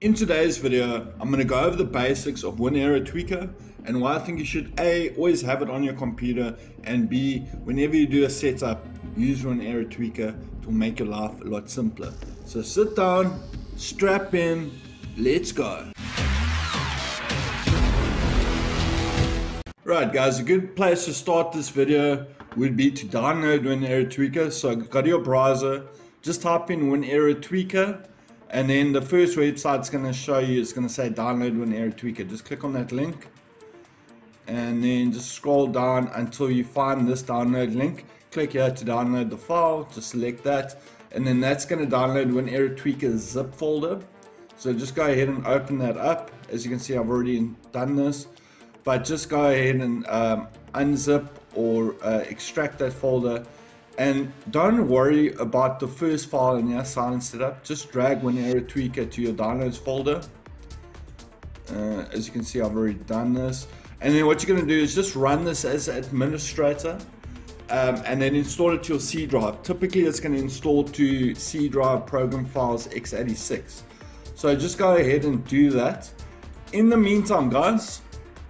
In today's video, I'm going to go over the basics of WinAero Tweaker and why I think you should A, always have it on your computer, and B, whenever you do a setup, use WinAero Tweaker to make your life a lot simpler. So sit down, strap in, let's go. Right guys, a good place to start this video would be to download WinAero Tweaker. So go to your browser, just type in WinAero Tweaker, and then the first website it's going to show you, it's going to say download WinAero Tweaker. Just click on that link and then just scroll down until you find this download link. Click here to download the file, just select that, and then that's going to download WinAero Tweaker zip folder. So just go ahead and open that up. As you can see, I've already done this, but just go ahead and unzip or extract that folder. And don't worry about the first file in your silence setup. Just drag WinAero Tweaker to your downloads folder. As you can see, I've already done this. And then what you're going to do is just run this as administrator, and then install it to your C drive. Typically, it's going to install to C drive program files x86. So just go ahead and do that. In the meantime, guys,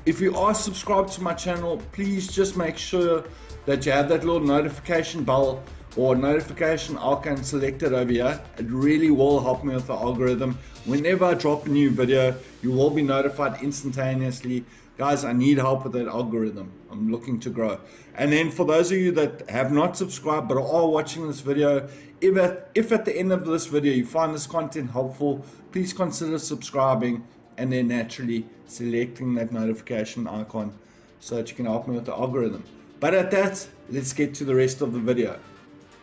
if you are subscribed to my channel, please just make sure that you have that little notification bell or notification icon selected over here. It really will help me with the algorithm. Whenever I drop a new video, you will be notified instantaneously. Guys, I need help with that algorithm. I'm looking to grow. And then for those of you that have not subscribed but are watching this video, if at the end of this video you find this content helpful, please consider subscribing and then naturally selecting that notification icon so that you can help me with the algorithm. But at that, let's get to the rest of the video.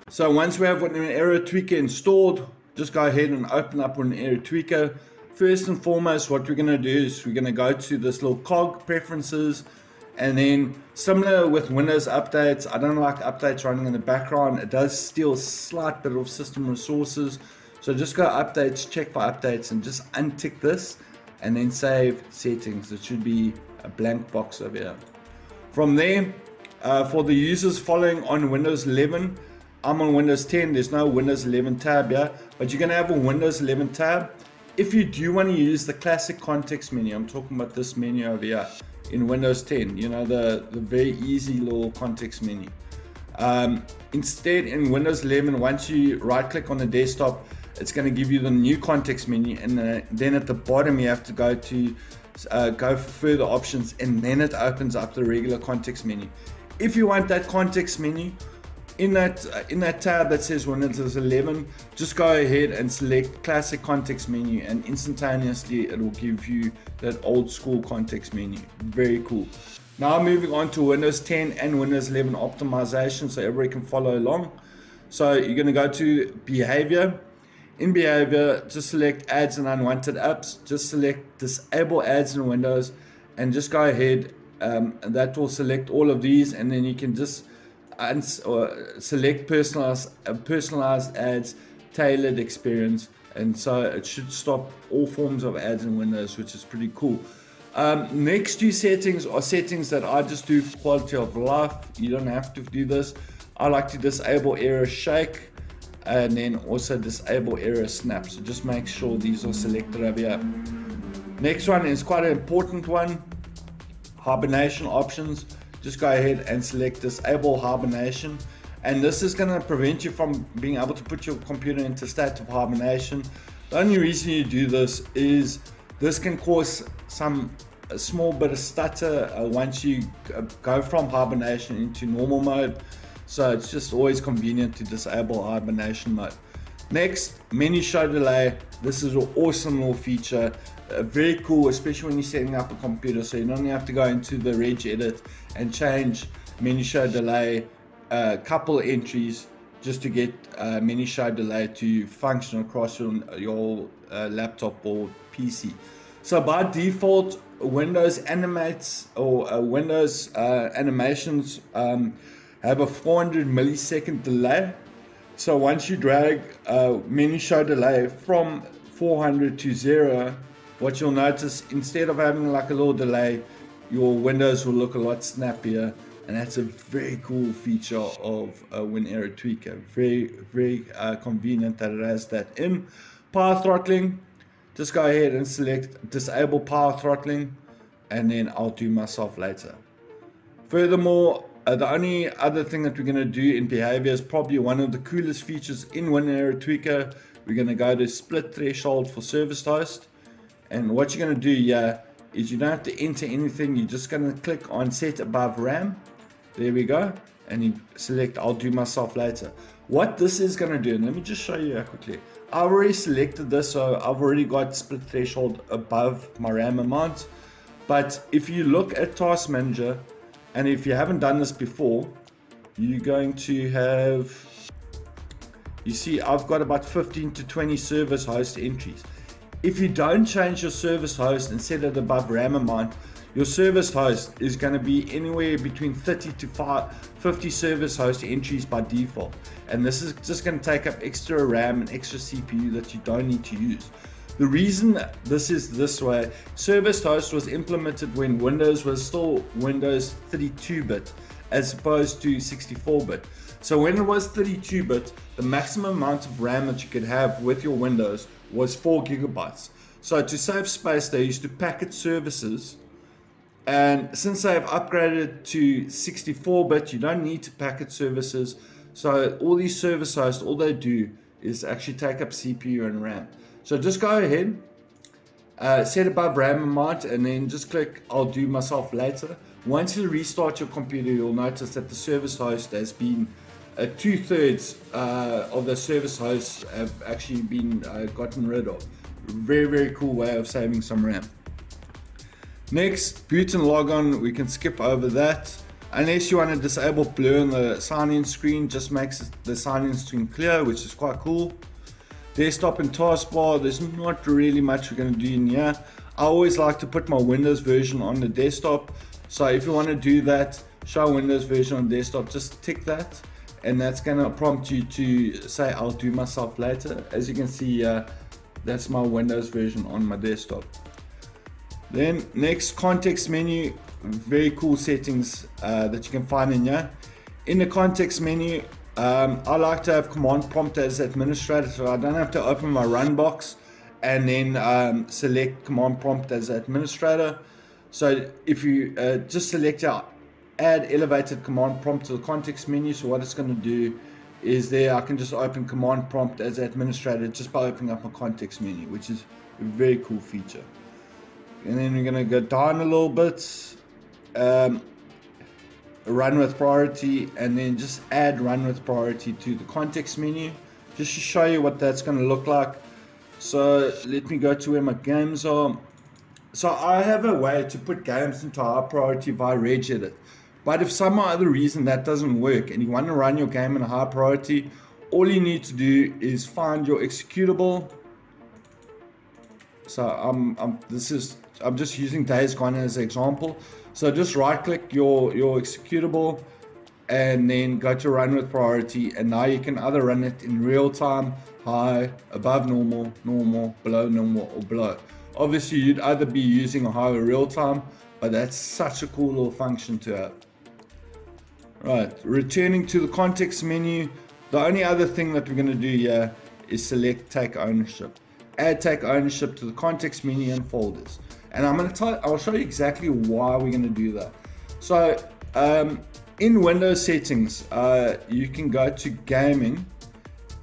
So once we have WinAero Tweaker installed, just go ahead and open up WinAero Tweaker. First and foremost, what we're going to do is we're going to go to this little cog preferences, and then similar with Windows updates, I don't like updates running in the background. It does steal a slight bit of system resources. So just go updates, check for updates, and just untick this, and then save settings. It should be a blank box over here. From there, for the users following on Windows 11, I'm on Windows 10, there's no Windows 11 tab here, but you're going to have a Windows 11 tab. If you do want to use the classic context menu, I'm talking about this menu over here in Windows 10, you know, the very easy little context menu. Instead, in Windows 11, once you right click on the desktop, it's going to give you the new context menu, and then at the bottom you have to go for further options, and then it opens up the regular context menu. If you want that context menu in that tab that says Windows 11, just go ahead and select classic context menu, and instantaneously it will give you that old school context menu. Very cool. Now moving on to Windows 10 and Windows 11 optimization, so everybody can follow along. So you're going to go to behavior. In behavior, just select ads and unwanted apps, just select disable ads in Windows, and just go ahead, and that will select all of these, and then you can just select personalized ads, tailored experience, and so it should stop all forms of ads in Windows, which is pretty cool. Next two settings are settings that I just do for quality of life. You don't have to do this. I like to disable error shake, and then also disable error snap. So just make sure these are selected over here. Next one is quite an important one, hibernation options. Just go ahead and select disable hibernation, and this is going to prevent you from being able to put your computer into state of hibernation. The only reason you do this is this can cause a small bit of stutter once you go from hibernation into normal mode. So it's just always convenient to disable hibernation mode. Next, menu show delay. This is an awesome little feature, very cool, especially when you're setting up a computer, so you don't have to go into the regedit and change menu show delay a couple entries just to get menu show delay to function across your laptop or PC. So by default, Windows animates or Windows animations have a 400 millisecond delay. So once you drag menu show delay from 400 to 0, what you'll notice, instead of having like a little delay, your windows will look a lot snappier, and that's a very cool feature of WinAero Tweaker. Very, very convenient that it has that in. Power throttling, Just go ahead and select disable power throttling, and then I'll do myself later. Furthermore, the only other thing that we're going to do in behavior is probably one of the coolest features in WinAero Tweaker. We're going to go to split threshold for service host, and what you're going to do here is you don't have to enter anything. You're just going to click on set above RAM. There we go, and you select I'll do myself later. What this is going to do, and let me just show you quickly. I already selected this, so I've already got split threshold above my RAM amount. But if you look at Task Manager, and if you haven't done this before, you're going to have, you see, I've got about 15 to 20 service host entries. If you don't change your service host and set it above RAM amount, your service host is going to be anywhere between 30 to 50 service host entries by default. And this is just going to take up extra RAM and extra CPU that you don't need to use. The reason this is this way, service host was implemented when Windows was still Windows 32-bit as opposed to 64-bit. So when it was 32-bit, the maximum amount of RAM that you could have with your Windows was 4 GB. So to save space, they used to packet services. And since they've upgraded to 64-bit, you don't need to packet services. So all these service hosts, all they do is actually take up CPU and RAM. So just go ahead, set above RAM amount, and then just click I'll do myself later. Once you restart your computer, you'll notice that the service host has been, 2/3 of the service hosts have actually been gotten rid of. Very, very cool way of saving some RAM. Next, boot and log on, we can skip over that. Unless you want to disable blur on the sign-in screen, just makes the sign-in screen clear, which is quite cool. Desktop and taskbar, there's not really much we're going to do in here. I always like to put my Windows version on the desktop. So if you want to do that, show Windows version on desktop, just tick that. And that's going to prompt you to say, I'll do myself later. As you can see, that's my Windows version on my desktop. Then next, context menu, very cool settings that you can find in here. In the context menu, I like to have command prompt as administrator, so I don't have to open my run box and then select command prompt as administrator. So if you just select out, add elevated command prompt to the context menu. So what it's going to do is there I can just open command prompt as administrator just by opening up my context menu, which is a very cool feature. And then we're going to go down a little bit. Run with priority, and then just add run with priority to the context menu just to show you what that's going to look like. So let me go to where my games are. So I have a way to put games into high priority via regedit, but if some other reason that doesn't work and you want to run your game in a high priority, all you need to do is find your executable. So I'm just using Days Gone as an example. So just right click your executable and then go to run with priority, and now you can either run it in real time, high, above normal, normal, below normal, or below. Obviously you'd either be using a high or real time, but that's such a cool little function to have. Right, returning to the context menu, the only other thing that we're going to do here is select take ownership. Add take ownership to the context menu and folders. And I'm going to I'll show you exactly why we're going to do that. So in Windows settings, you can go to gaming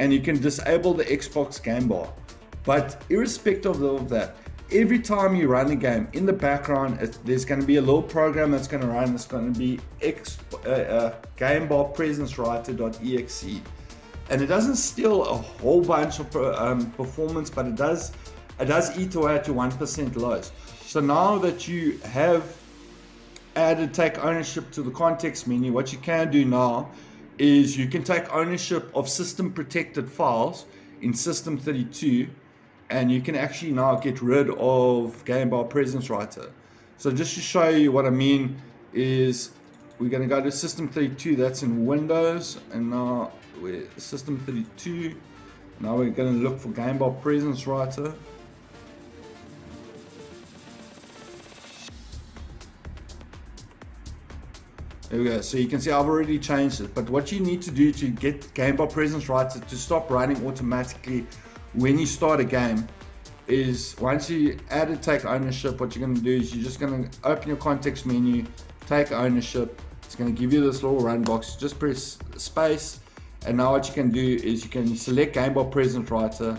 and you can disable the Xbox game bar. But irrespective of that, every time you run a game in the background, there's going to be a little program that's going to run. It's going to be GameBar Presence Writer.exe. And it doesn't steal a whole bunch of performance, but it does eat away at your 1% lows. So now that you have added take ownership to the context menu, what you can do now is you can take ownership of system protected files in system 32, and you can actually now get rid of GameBar Presence Writer. So just to show you what I mean is we're going to go to system 32, that's in Windows, and now we're system 32. Now we're going to look for GameBar Presence Writer. There we go, so you can see I've already changed it, but what you need to do to get GameBar Presence Writer to stop running automatically when you start a game is once you added take ownership, what you're going to do is you're just going to open your context menu, take ownership. It's going to give you this little run box. Just press space, and now what you can do is you can select GameBar Presence Writer,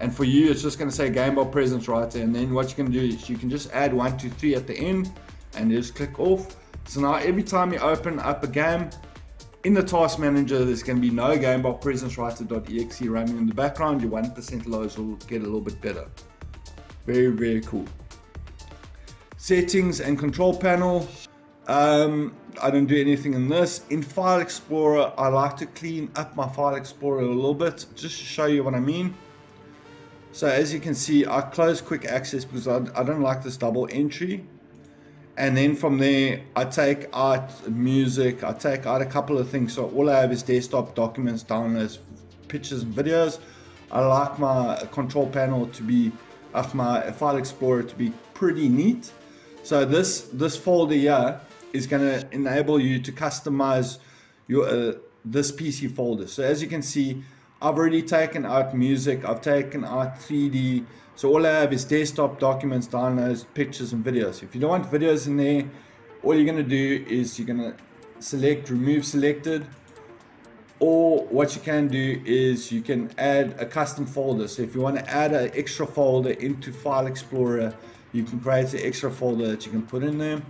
and for you it's just going to say GameBar Presence Writer, and then what you can do is you can just add 1, 2, 3 at the end and just click off. So now every time you open up a game in the task manager, there's going to be no GameBar Presence Writer.exe running in the background. Your 1% lows will get a little bit better. Very cool. Settings and control panel. I don't do anything in this. In File Explorer, I like to clean up my File Explorer a little bit just to show you what I mean. So as you can see, I close quick access because I don't like this double entry. And then from there, I take out music, I take out a couple of things. So all I have is desktop, documents, downloads, pictures and videos. I like my control panel to be, my File Explorer to be pretty neat. So this folder here is going to enable you to customize your this PC folder. So as you can see, I've already taken out music, I've taken out 3D, so all I have is desktop, documents, downloads, pictures and videos. If you don't want videos in there, all you're going to do is you're going to select remove selected, or what you can do is you can add a custom folder. So if you want to add an extra folder into File Explorer, you can create an extra folder that you can put in there,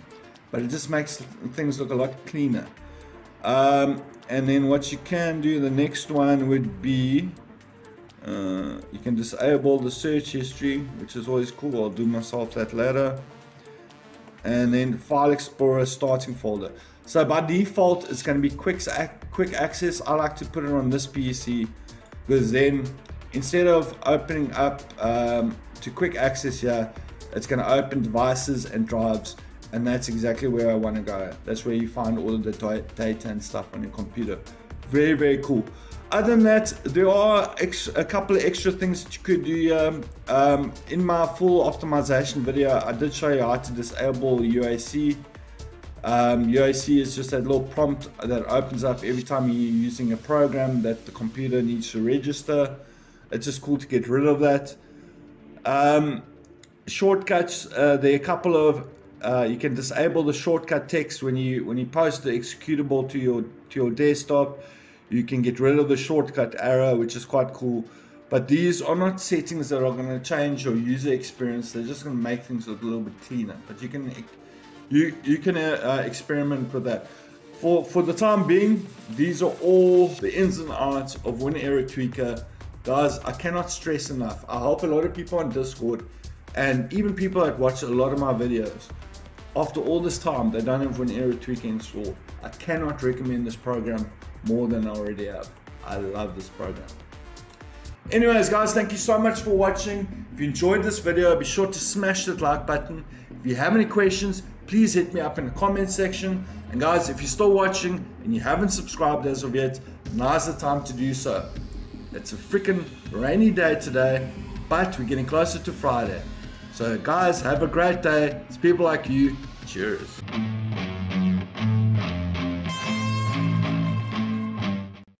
but it just makes things look a lot cleaner. And then what you can do, the next one would be you can disable the search history, which is always cool. I'll do myself that later. And then File Explorer starting folder. So by default, it's going to be quick access. I like to put it on this PC because then instead of opening up to quick access here, it's going to open devices and drives. And that's exactly where I want to go. That's where you find all of the data and stuff on your computer. Very cool. Other than that, there are a couple of extra things that you could do. In my full optimization video, I did show you how to disable UAC. UAC is just that little prompt that opens up every time you're using a program that the computer needs to register. It's just cool to get rid of that. Shortcuts, there are a couple of you can disable the shortcut text when you post the executable to your desktop. You can get rid of the shortcut arrow, which is quite cool. But these are not settings that are going to change your user experience. They're just going to make things look a little bit cleaner. But you can experiment with that. For the time being, these are all the ins and outs of WinAero Tweaker, guys. I cannot stress enough. I help a lot of people on Discord, and even people that watch a lot of my videos. After all this time, they don't have WinAero Tweaker installed. I cannot recommend this program more than I already have. I love this program. Anyways, guys, thank you so much for watching. If you enjoyed this video, be sure to smash that like button. If you have any questions, please hit me up in the comment section. And guys, if you're still watching and you haven't subscribed as of yet, now's the time to do so. It's a freaking rainy day today, but we're getting closer to Friday. So guys, have a great day. It's people like you. Cheers.